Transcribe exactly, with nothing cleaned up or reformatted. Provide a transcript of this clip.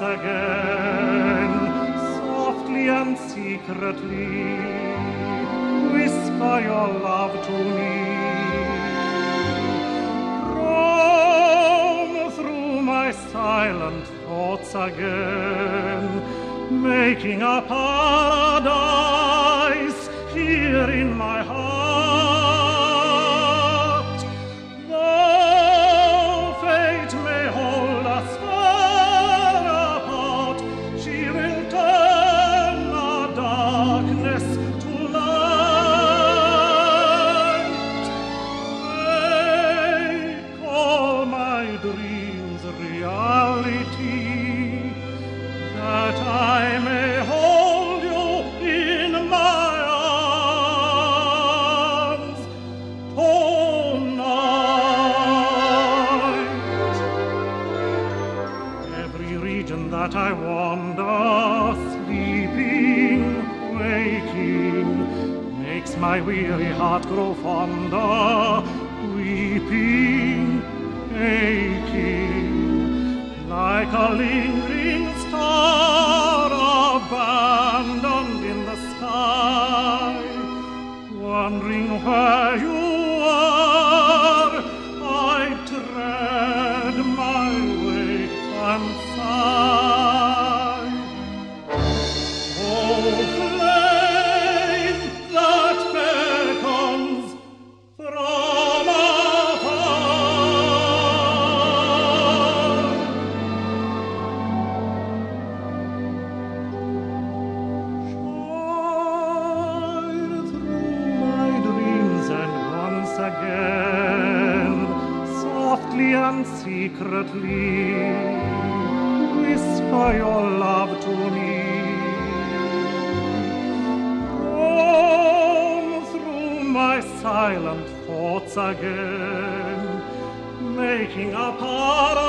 once again, softly and secretly, whisper your love to me. Roam through my silent thoughts again, making a paradise here in my heart. That I wander, sleeping, waking, makes my weary heart grow fonder, weeping, aching, like a lingering star abandoned in the sky, wondering where you are, I tread my way and sigh. And secretly whisper your love to me. Roam through my silent thoughts again, making a part of